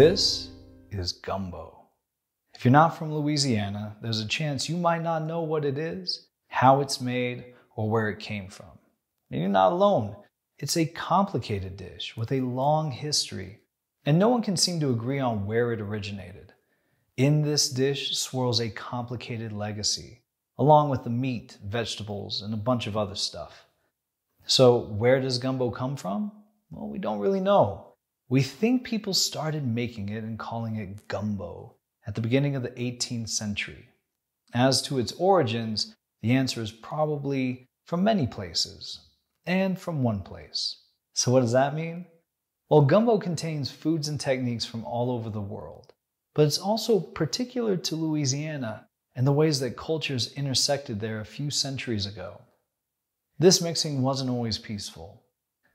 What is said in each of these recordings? This is gumbo. If you're not from Louisiana, there's a chance you might not know what it is, how it's made, or where it came from. And you're not alone. It's a complicated dish with a long history, and no one can seem to agree on where it originated. In this dish swirls a complicated legacy, along with the meat, vegetables, and a bunch of other stuff. So where does gumbo come from? Well, we don't really know. We think people started making it and calling it gumbo at the beginning of the 18th century. As to its origins, the answer is probably from many places and from one place. So what does that mean? Well, gumbo contains foods and techniques from all over the world, but it's also particular to Louisiana and the ways that cultures intersected there a few centuries ago. This mixing wasn't always peaceful.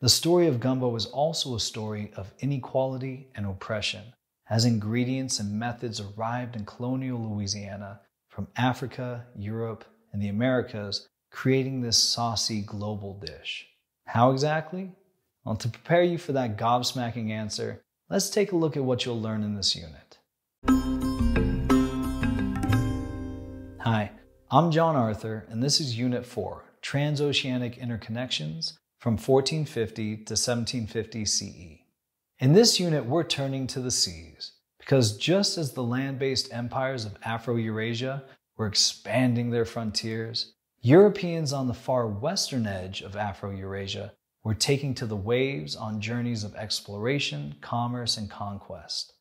The story of gumbo is also a story of inequality and oppression, as ingredients and methods arrived in colonial Louisiana from Africa, Europe, and the Americas, creating this saucy global dish. How exactly? Well, to prepare you for that gobsmacking answer, let's take a look at what you'll learn in this unit. Hi, I'm John Arthur, and this is Unit 4, Transoceanic Interconnections, from 1450 to 1750 CE. In this unit, we're turning to the seas, because just as the land-based empires of Afro-Eurasia were expanding their frontiers, Europeans on the far western edge of Afro-Eurasia were taking to the waves on journeys of exploration, commerce, and conquest.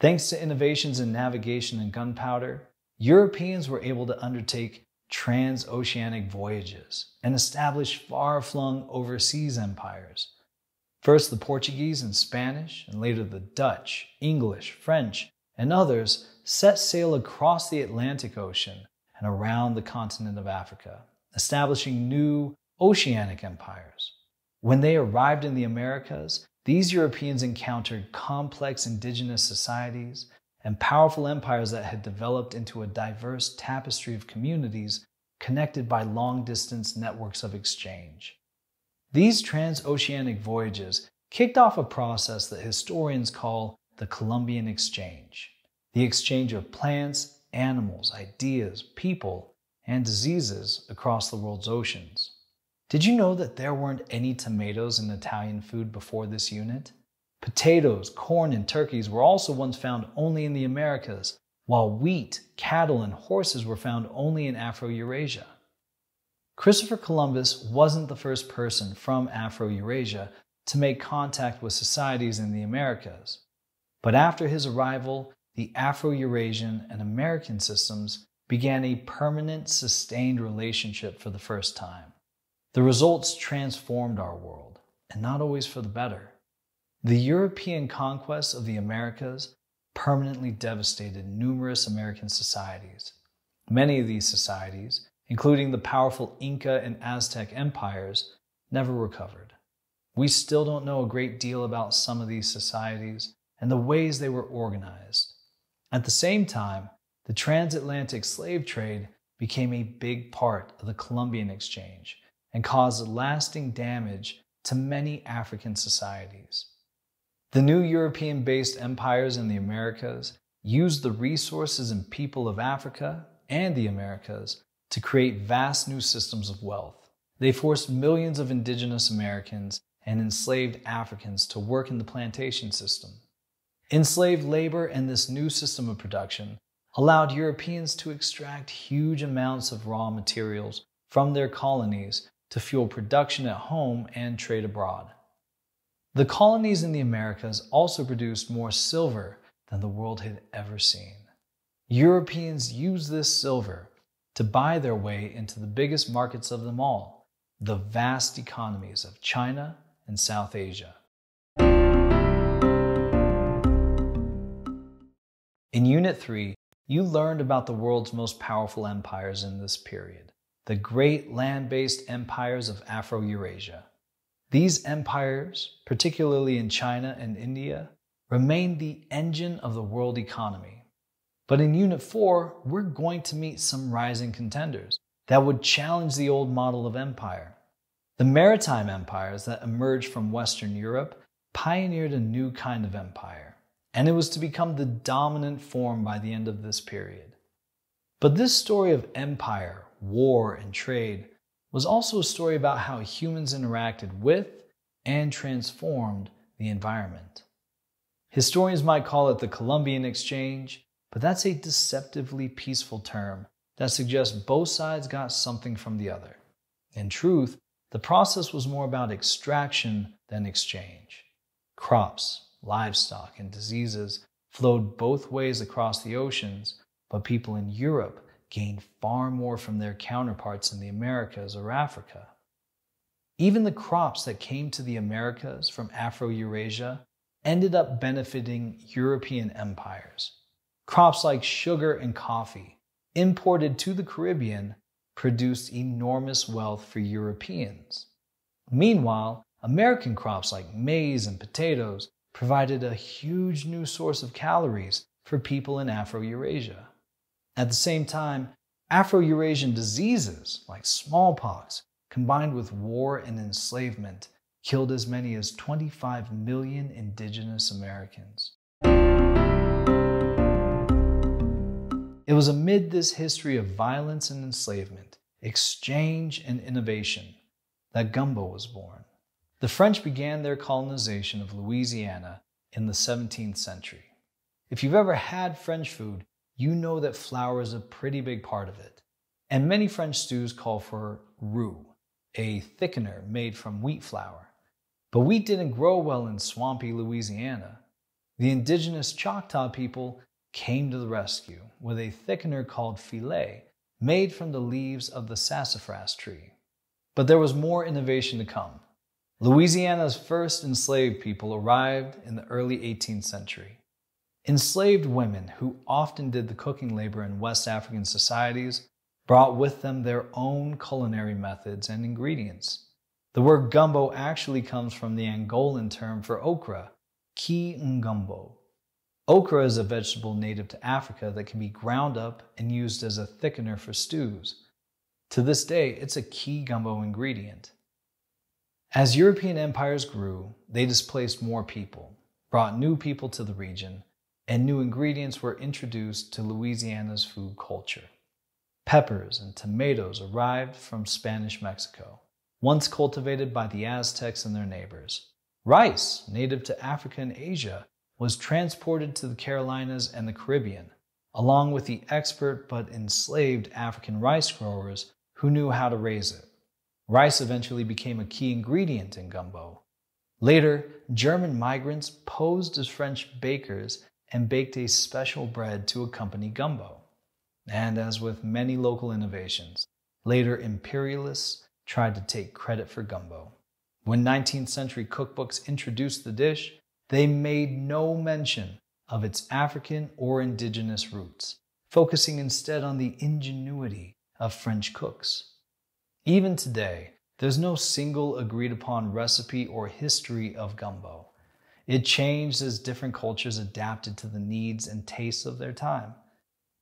Thanks to innovations in navigation and gunpowder, Europeans were able to undertake transoceanic voyages and establish far-flung overseas empires. First the Portuguese and Spanish, and later the Dutch, English, French, and others set sail across the Atlantic Ocean and around the continent of Africa, establishing new oceanic empires. When they arrived in the Americas, these Europeans encountered complex indigenous societies and powerful empires that had developed into a diverse tapestry of communities connected by long-distance networks of exchange. These transoceanic voyages kicked off a process that historians call the Columbian Exchange, the exchange of plants, animals, ideas, people, and diseases across the world's oceans. Did you know that there weren't any tomatoes in Italian food before this unit? Potatoes, corn, and turkeys were also once found only in the Americas, while wheat, cattle, and horses were found only in Afro-Eurasia. Christopher Columbus wasn't the first person from Afro-Eurasia to make contact with societies in the Americas. But after his arrival, the Afro-Eurasian and American systems began a permanent, sustained relationship for the first time. The results transformed our world, and not always for the better. The European conquest of the Americas permanently devastated numerous American societies. Many of these societies, including the powerful Inca and Aztec empires, never recovered. We still don't know a great deal about some of these societies and the ways they were organized. At the same time, the transatlantic slave trade became a big part of the Columbian Exchange and caused lasting damage to many African societies. The new European-based empires in the Americas used the resources and people of Africa and the Americas to create vast new systems of wealth. They forced millions of indigenous Americans and enslaved Africans to work in the plantation system. Enslaved labor and this new system of production allowed Europeans to extract huge amounts of raw materials from their colonies to fuel production at home and trade abroad. The colonies in the Americas also produced more silver than the world had ever seen. Europeans used this silver to buy their way into the biggest markets of them all, the vast economies of China and South Asia. In Unit 3, you learned about the world's most powerful empires in this period, the great land-based empires of Afro-Eurasia. These empires, particularly in China and India, remained the engine of the world economy. But in Unit 4, we're going to meet some rising contenders that would challenge the old model of empire. The maritime empires that emerged from Western Europe pioneered a new kind of empire, and it was to become the dominant form by the end of this period. But this story of empire, war, and trade was also a story about how humans interacted with and transformed the environment. Historians might call it the Columbian Exchange, but that's a deceptively peaceful term that suggests both sides got something from the other. In truth, the process was more about extraction than exchange. Crops, livestock, and diseases flowed both ways across the oceans, but people in Europe gained far more from their counterparts in the Americas or Africa. Even the crops that came to the Americas from Afro-Eurasia ended up benefiting European empires. Crops like sugar and coffee, imported to the Caribbean, produced enormous wealth for Europeans. Meanwhile, American crops like maize and potatoes provided a huge new source of calories for people in Afro-Eurasia. At the same time, Afro-Eurasian diseases like smallpox, combined with war and enslavement, killed as many as 25 million indigenous Americans. It was amid this history of violence and enslavement, exchange and innovation, that gumbo was born. The French began their colonization of Louisiana in the 17th century. If you've ever had French food, you know that flour is a pretty big part of it. And many French stews call for roux, a thickener made from wheat flour. But wheat didn't grow well in swampy Louisiana. The indigenous Choctaw people came to the rescue with a thickener called filet, made from the leaves of the sassafras tree. But there was more innovation to come. Louisiana's first enslaved people arrived in the early 18th century. Enslaved women, who often did the cooking labor in West African societies, brought with them their own culinary methods and ingredients. The word gumbo actually comes from the Angolan term for okra, ki ngumbo. Okra is a vegetable native to Africa that can be ground up and used as a thickener for stews. To this day, it's a key gumbo ingredient. As European empires grew, they displaced more people, brought new people to the region, and new ingredients were introduced to Louisiana's food culture. Peppers and tomatoes arrived from Spanish Mexico, once cultivated by the Aztecs and their neighbors. Rice, native to Africa and Asia, was transported to the Carolinas and the Caribbean, along with the expert but enslaved African rice growers who knew how to raise it. Rice eventually became a key ingredient in gumbo. Later, German migrants posed as French bakers and baked a special bread to accompany gumbo. And as with many local innovations, later imperialists tried to take credit for gumbo. When 19th century cookbooks introduced the dish, they made no mention of its African or indigenous roots, focusing instead on the ingenuity of French cooks. Even today, there's no single agreed-upon recipe or history of gumbo. It changed as different cultures adapted to the needs and tastes of their time.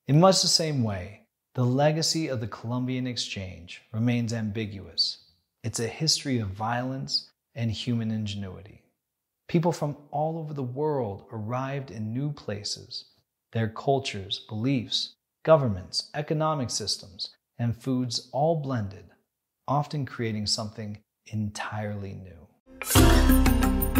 In much the same way, the legacy of the Columbian Exchange remains ambiguous. It's a history of violence and human ingenuity. People from all over the world arrived in new places. Their cultures, beliefs, governments, economic systems, and foods all blended, often creating something entirely new.